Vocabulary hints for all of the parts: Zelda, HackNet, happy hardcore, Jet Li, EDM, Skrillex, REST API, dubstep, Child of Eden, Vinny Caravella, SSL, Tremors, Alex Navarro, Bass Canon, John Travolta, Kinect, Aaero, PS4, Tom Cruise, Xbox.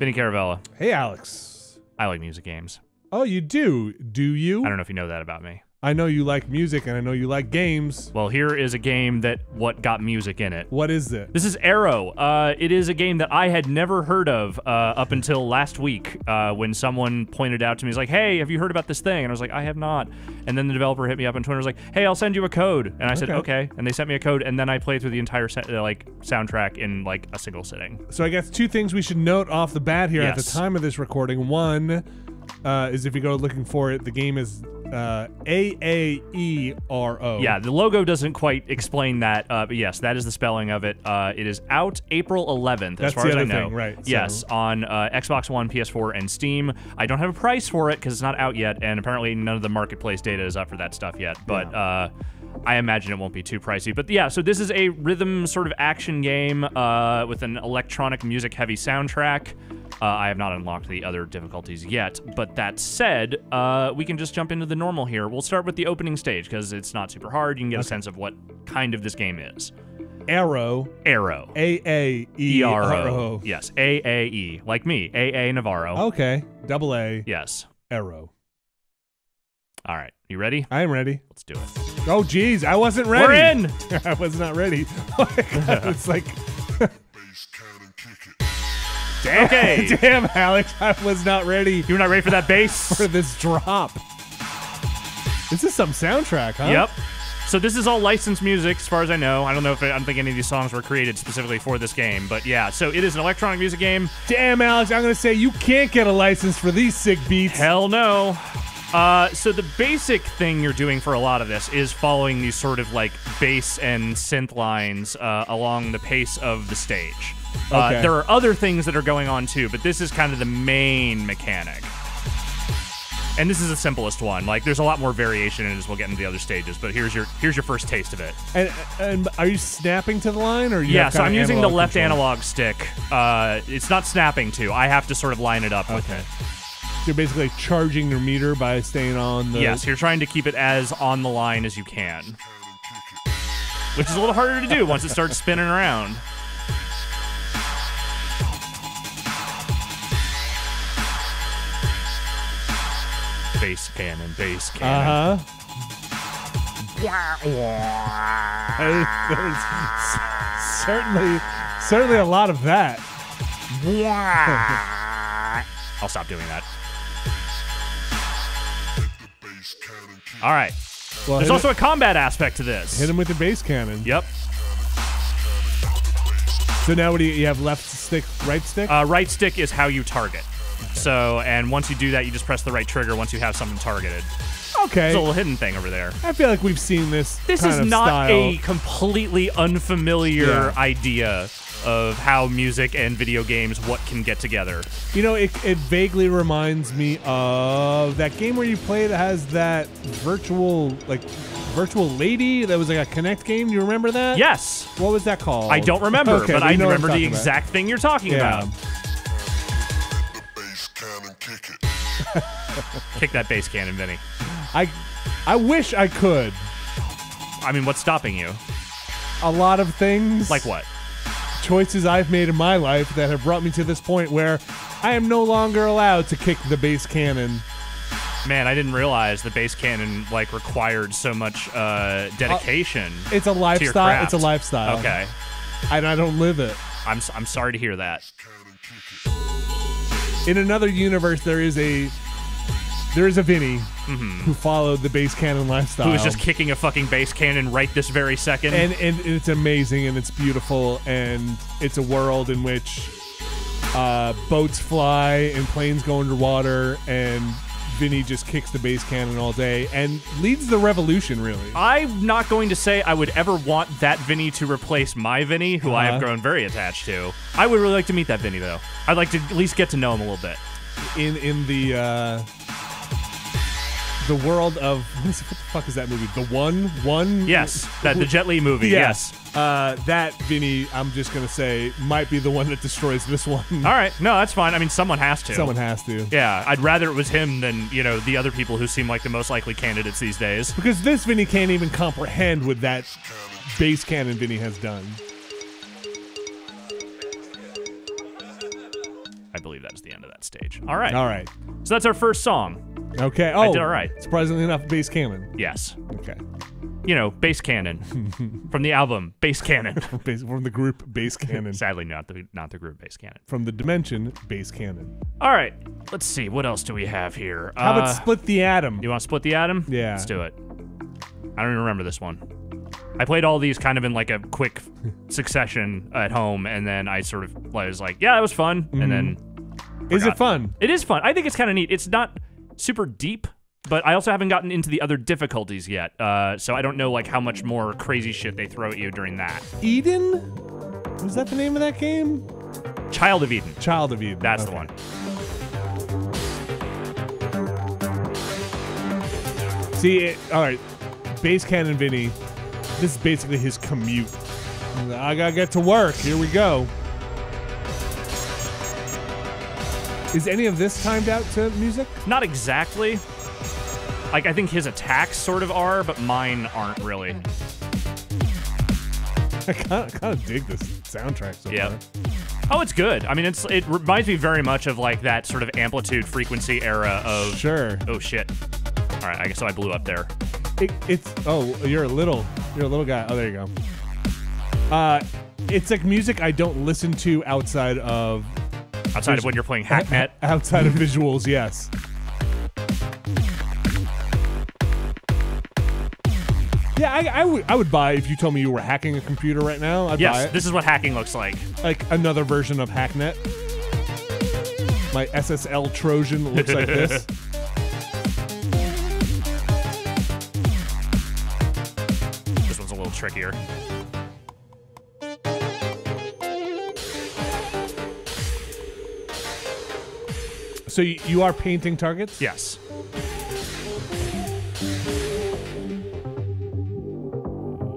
Vinny Caravella. Hey, Alex. I like music games. Oh, you do? Do you? I don't know if you know that about me. I know you like music, and I know you like games. Well, here is a game that got music in it. What is it? This is Aaero. It is a game that I had never heard of up until last week when someone pointed out to me, he's like, hey, have you heard about this thing? And I was like, I have not. And then the developer hit me up on Twitter, was like, hey, I'll send you a code. And I said, okay. And they sent me a code, and then I played through the entire soundtrack in a single sitting. So I guess two things we should note off the bat here at the time of this recording. One is if you go looking for it, the game is... A-A-E-R-O. Yeah, the logo doesn't quite explain that, but yes, that is the spelling of it. It is out April 11th, as far as I know. That's the other thing, right. Yes, so. On Xbox One, PS4, and Steam. I don't have a price for it, because it's not out yet, and apparently none of the marketplace data is up for that stuff yet, but... Yeah. I imagine it won't be too pricey, but yeah, so this is a rhythm sort of action game with an electronic music-heavy soundtrack. I have not unlocked the other difficulties yet, but that said, we can just jump into the normal here. We'll start with the opening stage, because it's not super hard. You can get a sense of what kind of this game is. Aaero. Aaero. A-A-E-R-O. Yes, A-A-E. Like me, A-A Navarro. Okay, double A. Yes. Aaero. All right, you ready? I am ready. Let's do it. Oh, geez, I wasn't ready. We're in. I was not ready. Oh, my God, it's like... Damn. Okay. Damn, Alex, I was not ready. You were not ready for that bass? For this drop. This is some soundtrack, huh? Yep. So this is all licensed music, as far as I know. I don't know if I don't think any of these songs were created specifically for this game, but yeah. So it is an electronic music game. Damn, Alex, I'm going to say you can't get a license for these sick beats. Hell no. So the basic thing you're doing for a lot of this is following these sort of bass and synth lines along the pace of the stage. There are other things that are going on too, but this is kind of the main mechanic. And this is the simplest one. Like, there's a lot more variation in it as we'll get into the other stages, but here's your first taste of it. And are you snapping to the line, or yeah? So I'm using the left analog stick. It's not snapping to. I have to sort of line it up with it. You're basically charging your meter by staying on the... Yes, you're trying to keep it as on the line as you can. Which is a little harder to do once it starts spinning around. Bass cannon, bass cannon. There's certainly a lot of that. I'll stop doing that. All right. Well, there's also a combat aspect to this. Hit him with the bass cannon. Yep. So now what do you have? Left stick, right stick? Right stick is how you target. Okay. So, and once you do that, you just press the right trigger once you have something targeted. Okay. It's a little hidden thing over there. I feel like we've seen this. This kind is of not style. A completely unfamiliar idea of how music and video games what can get together. You know, it vaguely reminds me of that game where you play that has that virtual lady that was like a Kinect game. Do you remember that? Yes. What was that called? I don't remember, but I remember the exact thing you're talking about. Kick that bass cannon, Vinny. I wish I could. I mean, what's stopping you? A lot of things. Like what? Choices I've made in my life that have brought me to this point where I am no longer allowed to kick the bass cannon. Man, I didn't realize the bass cannon required so much dedication. It's a lifestyle. It's a lifestyle. Okay. And I don't live it. I'm sorry to hear that. In another universe, there is a Vinny who followed the bass cannon lifestyle. Who was just kicking a fucking bass cannon right this very second. And it's amazing, and it's beautiful, and it's a world in which boats fly and planes go underwater, and Vinny just kicks the bass cannon all day and leads the revolution, really. I'm not going to say I would ever want that Vinny to replace my Vinny, who I have grown very attached to. I would really like to meet that Vinny, though. I'd like to at least get to know him a little bit. In the world of what the fuck is that movie? The One. Yes, the Jet Li movie. Yes. That Vinny, I'm just gonna say, might be the one that destroys this one. All right, no, that's fine. I mean, someone has to. Someone has to. Yeah, I'd rather it was him than the other people who seem like the most likely candidates these days. Because this Vinny can't even comprehend what that bass cannon Vinny has done. believe that's the end of that stage. All right. All right. So that's our first song. Okay. Oh, I did all right. Surprisingly enough, Bass Canon. Yes. Okay. You know, Bass Canon from the album Bass Canon. From the group Bass Canon. Sadly, not the group Bass Canon. From the dimension Bass Canon. All right. Let's see. What else do we have here? How about Split the Atom? You want to Split the Atom? Yeah. Let's do it. I don't even remember this one. I played all these kind of in like a quick succession at home, and then I sort of was like, yeah, it was fun, and then forgot. Is it fun? It is fun. I think it's kind of neat. It's not super deep, but I also haven't gotten into the other difficulties yet, so I don't know like how much more crazy shit they throw at you during that. Eden? Was that the name of that game? Child of Eden. Child of Eden. That's okay. The one. See, all right, Bass Canon Vinny. This is basically his commute. I gotta get to work. Here we go. Is any of this timed out to music? Not exactly. Like, I think his attacks sort of are, but mine aren't really. I kind of dig this soundtrack so far. Oh, it's good. I mean, it reminds me very much of like that sort of amplitude frequency era of. Sure. Oh shit. All right. I guess I blew up there. It's you're a little guy. Oh, there you go. It's like music I don't listen to outside of when you're playing HackNet. Outside of visuals, yes. Yeah, I would buy if you told me you were hacking a computer right now. I'd buy it. Yes, this is what hacking looks like. Like another version of HackNet. My SSL Trojan looks like this. Trickier. So you are painting targets? Yes.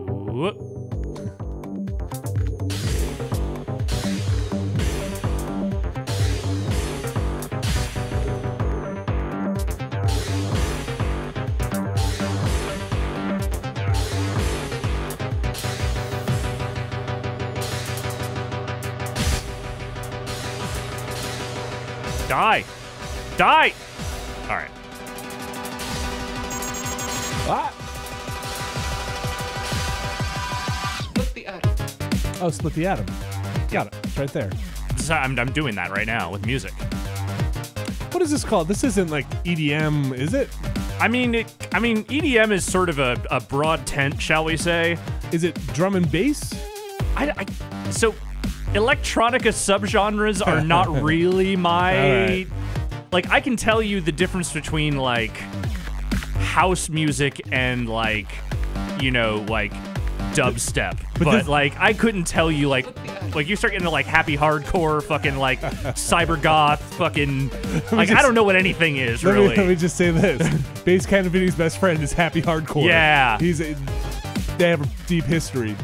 Whoop. Die! Die! Alright. Ah. Split the atom. Oh, split the atom. Got it. It's right there. I'm doing that right now with music. What is this called? This isn't like EDM, is it? I mean, EDM is sort of a broad tent, shall we say. Is it drum and bass? So... Electronica subgenres are not really my... Right. Like, I can tell you the difference between, like, house music and, like, you know, like, dubstep. But like, I couldn't tell you, like you start getting into, like, happy hardcore, fucking, like, cyber goth, fucking... Like, I don't know what anything is, really. Let me just say this. Bass Canon Vinny's best friend is happy hardcore. Yeah. They have a deep history.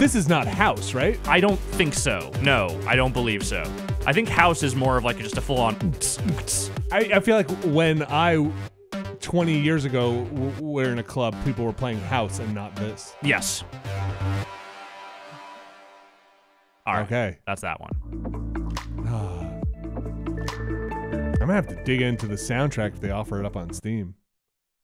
This is not house, right? I don't think so. No, I don't believe so. I think house is more of like just a full-on. I feel like when 20 years ago, we're in a club, people were playing house and not this. Yes. All right. Okay. That's that one. I'm gonna have to dig into the soundtrack if they offer it up on Steam.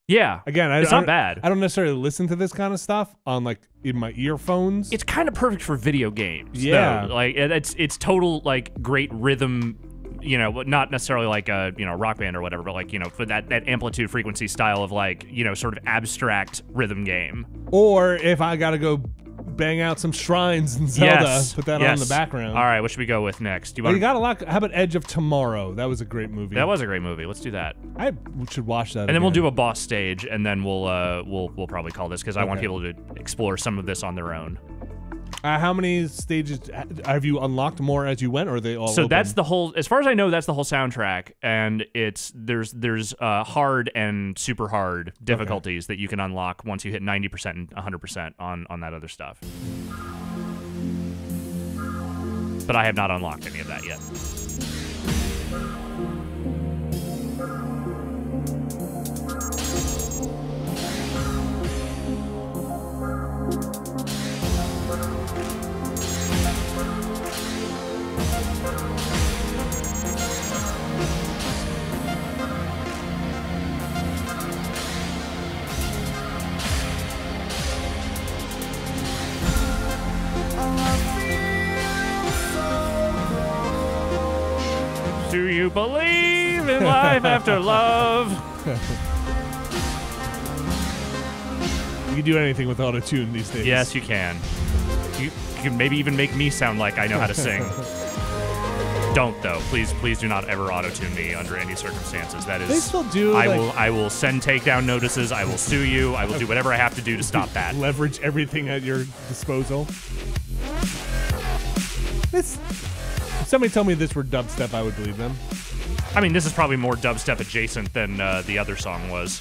Yeah. Again, it's not bad. I don't necessarily listen to this kind of stuff on like in my earphones. It's kind of perfect for video games. Yeah. Though. Like it's total like great rhythm, you know, not necessarily like a, you know, Rock Band or whatever, but like, you know, for that amplitude frequency style of like, you know, sort of abstract rhythm game. Or if I got to go bang out some shrines in Zelda, put that on the background. All right, what should we go with next? You got a lot. How about Edge of Tomorrow? That was a great movie. That was a great movie. Let's do that. I should watch that. And then we'll do a boss stage, and then we'll probably call this because I want people to explore some of this on their own. How many stages have you unlocked more as you went, or are they all? So open? That's the whole. As far as I know, that's the whole soundtrack, and there's hard and super hard difficulties that you can unlock once you hit 90% and 100% on that other stuff. But I have not unlocked any of that yet. Do you believe in life after love? You can do anything with auto-tune these days. Yes, you can. You can maybe even make me sound like I know how to sing. Don't, though. Please, please do not ever auto-tune me under any circumstances. That is... They still do. I will send takedown notices. I will sue you. I will do whatever I have to do to stop that. Leverage everything at your disposal. This... If somebody told me this were dubstep, I would believe them. I mean, this is probably more dubstep adjacent than the other song was.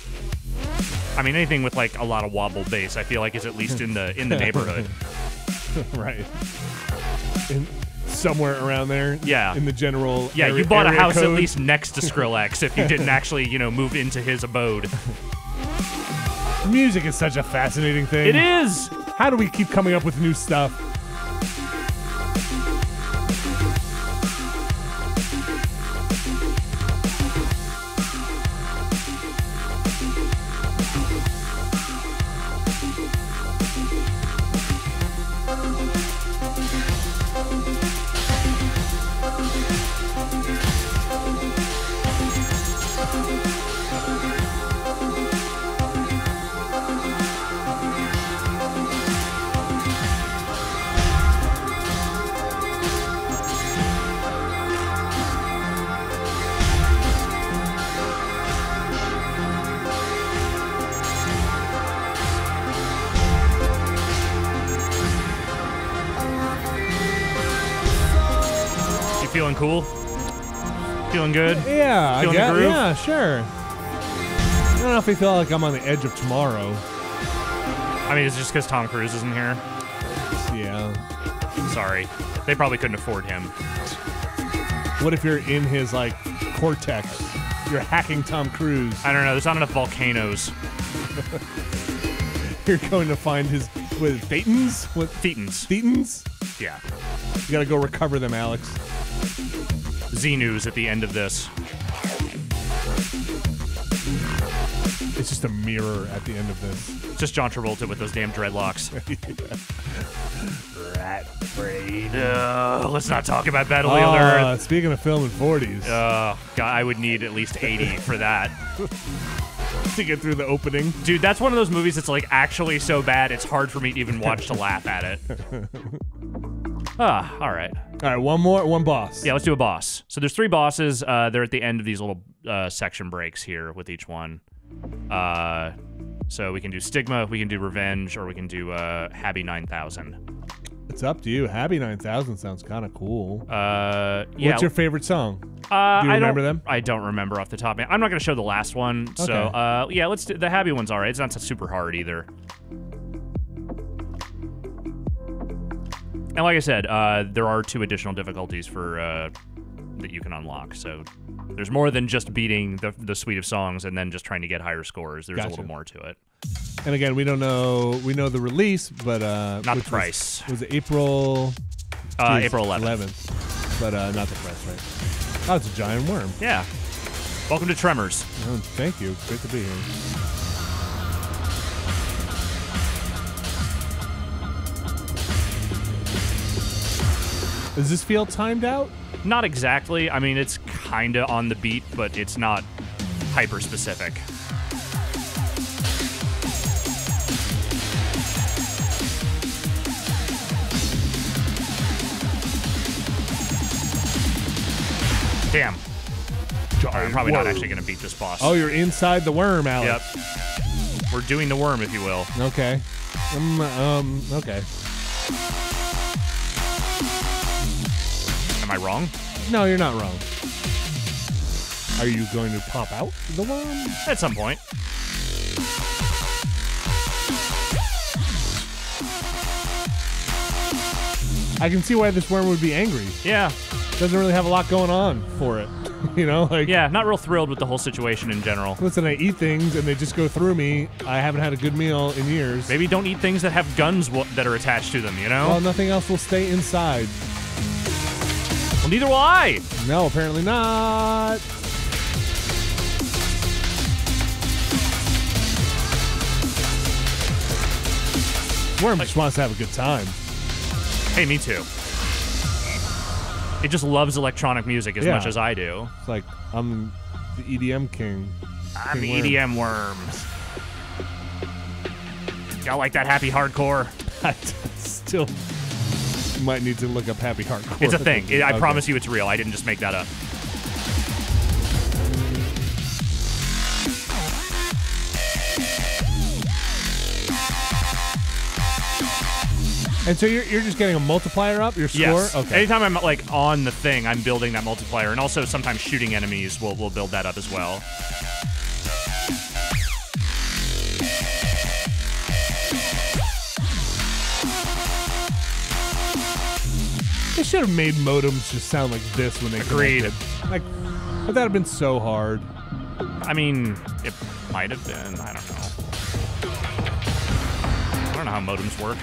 I mean, anything with like a lot of wobble bass, I feel like is at least in the neighborhood. Right. Somewhere around there. Yeah. In the general. Yeah, you bought a house code. At least next to Skrillex if you didn't actually, you know, move into his abode. Music is such a fascinating thing. It is. How do we keep coming up with new stuff? Feeling cool? Feeling good? Yeah, feeling the groove? Yeah, sure. I don't know if I feel like I'm on the edge of tomorrow. I mean, it's just because Tom Cruise isn't here. Yeah. Sorry. They probably couldn't afford him. What if you're in his, like, cortex? You're hacking Tom Cruise. I don't know. There's not enough volcanoes. You're going to find his... With Phaetons? What? Phaetons. Phaetons? Yeah. You gotta go recover them, Alex. Z News at the end of this. It's just a mirror at the end of this. It's just John Travolta with those damn dreadlocks. Rat brain. Let's not talk about Battle of the Earth. Speaking of film in 40s. God, I would need at least 80 for that. To get through the opening. Dude, that's one of those movies that's like actually so bad it's hard for me to even watch to laugh at it. Ah, all right. All right, one boss. Yeah, let's do a boss. So there's three bosses. They're at the end of these little section breaks here with each one. So we can do Stigma, we can do Revenge, or we can do Happy 9000. It's up to you. Happy 9000 sounds kind of cool. Yeah. What's your favorite song? Do you remember them? I don't remember off the top of my head. I'm not going to show the last one. Okay. So, yeah, let's do the Happy one's all right. It's not super hard either. And like I said, there are two additional difficulties for that you can unlock. So there's more than just beating the suite of songs and then just trying to get higher scores. There's a little more to it. And again, we don't know. We know the release, but not the price. Was it April? April 11th. But not the price, right? Oh, it's a giant worm. Yeah. Welcome to Tremors. Oh, thank you. Great to be here. Does this feel timed out? Not exactly. I mean, it's kind of on the beat, but it's not hyper-specific. Damn. I'm probably not actually going to beat this boss. Oh, you're inside the worm, Alex. Yep. We're doing the worm, if you will. Okay. Okay. Am I wrong? No, you're not wrong. Are you going to pop out the worm? At some point. I can see why this worm would be angry. Yeah. Doesn't really have a lot going on for it. You know, like... Yeah, not real thrilled with the whole situation in general. Listen, I eat things and they just go through me. I haven't had a good meal in years. Maybe don't eat things that have guns that are attached to them, you know? Well, nothing else will stay inside. Well, neither will I. No, apparently not. Worm just wants to have a good time. Hey, me too. It just loves electronic music as much as I do. It's like, I'm the EDM king. I'm the EDM worm. Y'all like that happy hardcore? I still might need to look up happy hardcore. It's a thing. I promise you it's real. I didn't just make that up. And so you're just getting a multiplier up, your score? Yes. Okay. Anytime I'm like on the thing, I'm building that multiplier, and also sometimes shooting enemies will build that up as well. They should have made modems just sound like this when they connected. Like, but that would have been so hard. I mean, it might have been. I don't know. I don't know how modems work.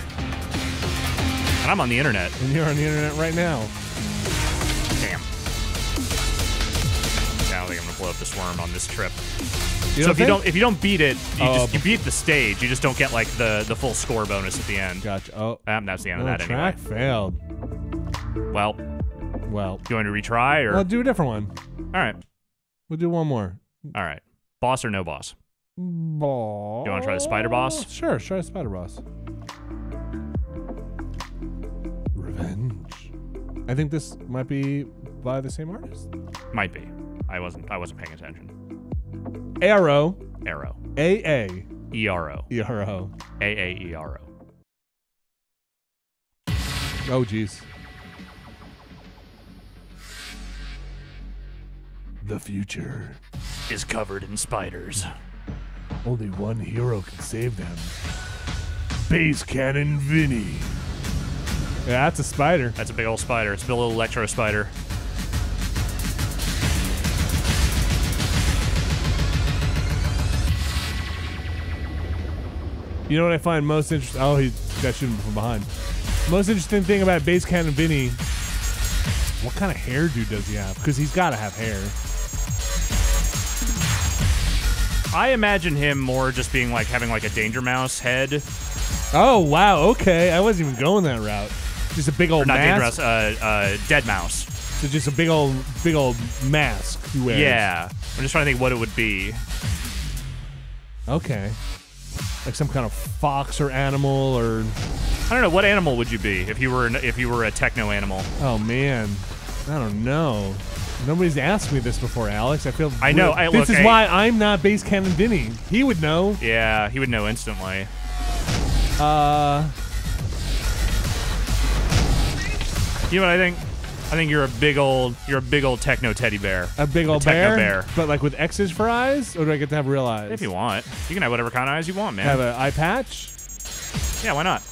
And I'm on the internet. And you're on the internet right now. Damn. I don't think I'm gonna blow up this worm on this trip. So if you don't beat it, you beat the stage. You just don't get like the full score bonus at the end. Gotcha. Oh, that's the end of that track anyway. Failed. Well. Do you want to retry or? I'll do a different one. All right. We'll do one more. All right. Boss or no boss? Boss. You want to try the spider boss? Sure. Try the spider boss. I think this might be by the same artist. Might be. I wasn't paying attention. Aaero. Aaero. A-A-E-R-O. E-R-O. A-A-E-R-O. Oh, jeez. The future is covered in spiders. Only one hero can save them. Bass Canon Vinny. Yeah, that's a spider. That's a big old spider. It's a little electro spider. You know what I find most interesting? Oh, he got shooting from behind. Most interesting thing about Bass Cannon Vinny, what kind of hairdo does he have? Because he's got to have hair. I imagine him more just being like having like a Danger Mouse head. Oh, wow. Okay. I wasn't even going that route. Just a big old mask. Dead Mouse. So just a big old mask he wears. Yeah. I'm just trying to think what it would be. Okay. Like some kind of fox or animal or I don't know, what animal would you be if you were a techno animal? Oh man. I don't know. Nobody's asked me this before, Alex. I feel I know. This is why I'm not Bass Cannon Vinny. He would know. Yeah, he would know instantly. You know what I think? I think you're a big old techno teddy bear. A big old techno bear? But like with X's for eyes? Or do I get to have real eyes? If you want. You can have whatever kind of eyes you want, man. Have an eye patch? Yeah, why not?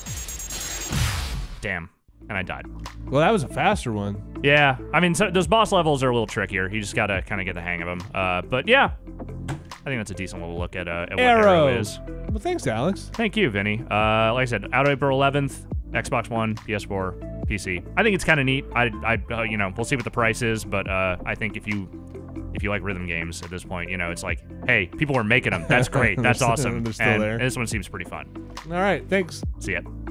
Damn. And I died. Well, that was a faster one. Yeah. I mean, so those boss levels are a little trickier. You just gotta kind of get the hang of them. But yeah. I think that's a decent little look at what Aaero is. Well, thanks, Alex. Thank you, Vinny. Like I said, out April 11th, Xbox One, PS4, PC. I think it's kind of neat. You know, we'll see what the price is, but I think if you like rhythm games at this point, you know, it's like, hey, people are making them. That's great. That's awesome. And this one seems pretty fun. All right. Thanks. See ya.